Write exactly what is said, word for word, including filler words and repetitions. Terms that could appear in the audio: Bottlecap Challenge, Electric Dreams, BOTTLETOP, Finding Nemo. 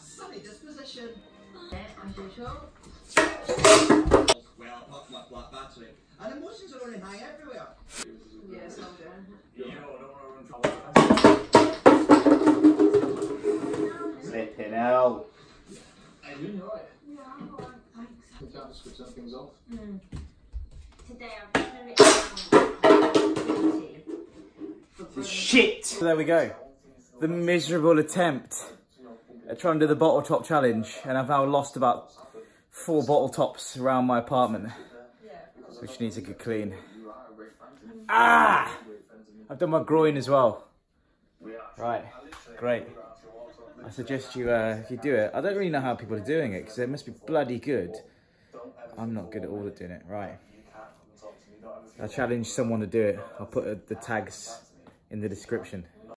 sunny disposition. Yes, as usual. Well, pluck, pluck, pluck, that's it. And emotions are running high everywhere. Yes, I'm down. Yeah, I don't want to run. Flipping hell. Are you alright? Yeah, I'm alright, thanks. We can't switch some things off. Mm. Today I've written a written shit! So there we go. The miserable attempt at trying to do the bottle top challenge, and I've now lost about four bottle tops around my apartment, which needs a good clean. Ah! I've done my groin as well. Right, great. I suggest you, uh, if you do it, I don't really know how people are doing it because they must be bloody good. I'm not good at all at doing it. Right. I challenge someone to do it. I'll put uh, the tags in the description.